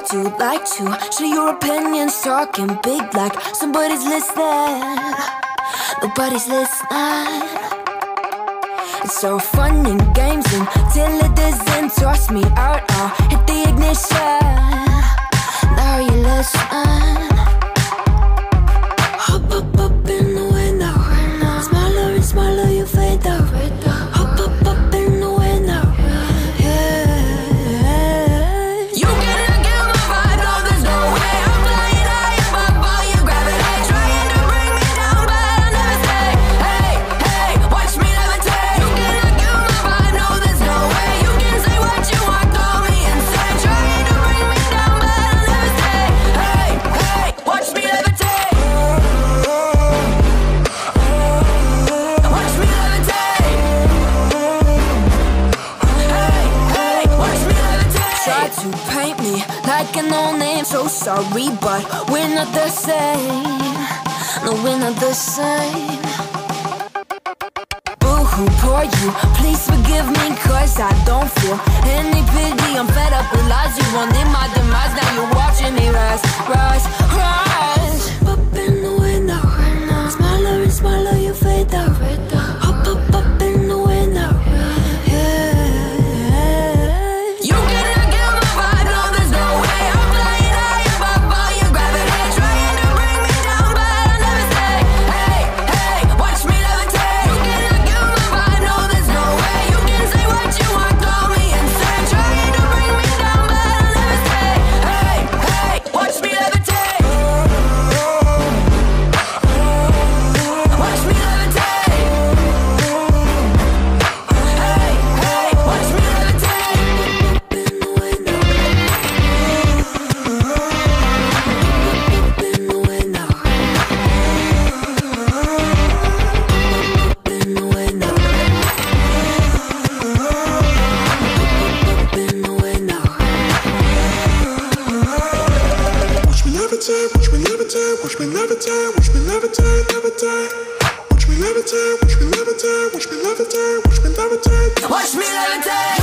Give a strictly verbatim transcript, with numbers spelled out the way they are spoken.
what you'd like to. Share your opinions, talking big like somebody's listening. Nobody's listening. It's so fun and games until it doesn't. Toss me out, I'll hit the ignition. Now you listen. Hop up up in the window, smaller and smaller you fade away. Hop up up in the window, yeah. You cannot get my vibe, no there's no way. I'm flying high above all your gravity, trying to bring me down but I'll never stay. Hey, hey, watch me levitate. You cannot get my vibe, no there's no way. You can say what you want, call me insane, trying to bring me down but I'll never stay. Hey, hey, watch me levitate. You paint me like an old name, so sorry, but we're not the same. No, we're not the same. Boo-hoo, poor you, please forgive me, cause I don't feel any pity. I'm fed up with lies, you wanted my demise. Now you're watching me rise, rise, rise. Hop up in the window, smaller and smaller you fade away. Hop up up in the window, yeah. Watch me levitate, watch me levitate, watch me levitate, watch me levitate. Watch me levitate.